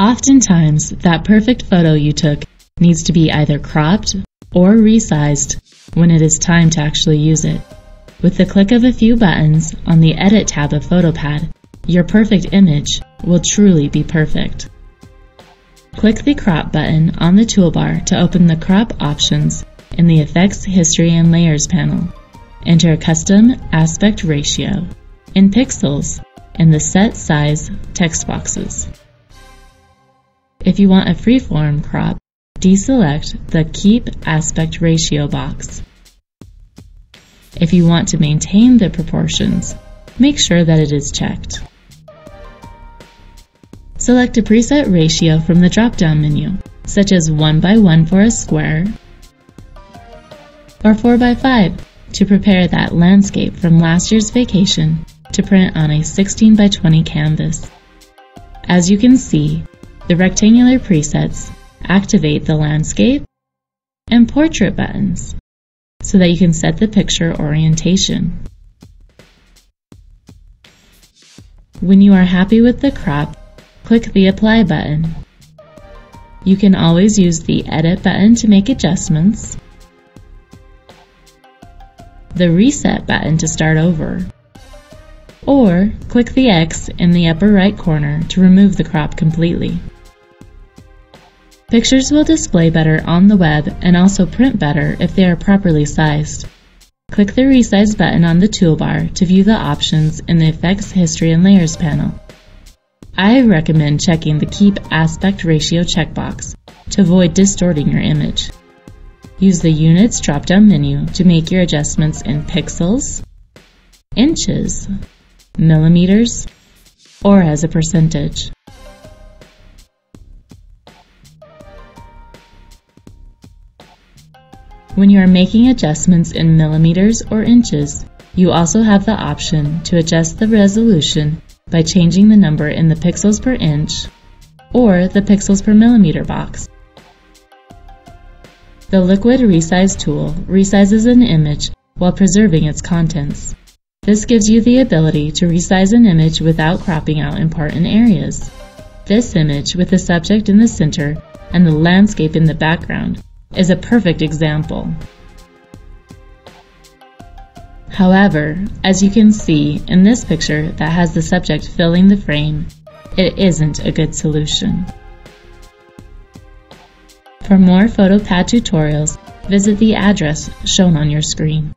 Oftentimes, that perfect photo you took needs to be either cropped or resized when it is time to actually use it. With the click of a few buttons on the Edit tab of PhotoPad, your perfect image will truly be perfect. Click the Crop button on the toolbar to open the Crop options in the Effects, History, and Layers panel. Enter Custom Aspect Ratio in pixels in the Set Size text boxes. If you want a freeform crop, deselect the Keep Aspect Ratio box. If you want to maintain the proportions, make sure that it is checked. Select a preset ratio from the drop-down menu, such as 1:1 for a square, or 4:5 to prepare that landscape from last year's vacation to print on a 16:20 canvas. As you can see, the rectangular presets activate the landscape and portrait buttons so that you can set the picture orientation. When you are happy with the crop, click the Apply button. You can always use the Edit button to make adjustments, the Reset button to start over, or click the X in the upper right corner to remove the crop completely. Pictures will display better on the web and also print better if they are properly sized. Click the Resize button on the toolbar to view the options in the Effects, History, and Layers panel. I recommend checking the Keep Aspect Ratio checkbox to avoid distorting your image. Use the Units drop-down menu to make your adjustments in pixels, inches, millimeters, or as a percentage. When you are making adjustments in millimeters or inches, you also have the option to adjust the resolution by changing the number in the pixels per inch or the pixels per millimeter box. The Liquid Resize tool resizes an image while preserving its contents. This gives you the ability to resize an image without cropping out important areas. This image, with the subject in the center and the landscape in the background, is a perfect example. However, as you can see in this picture that has the subject filling the frame, it isn't a good solution. For more PhotoPad tutorials, visit the address shown on your screen.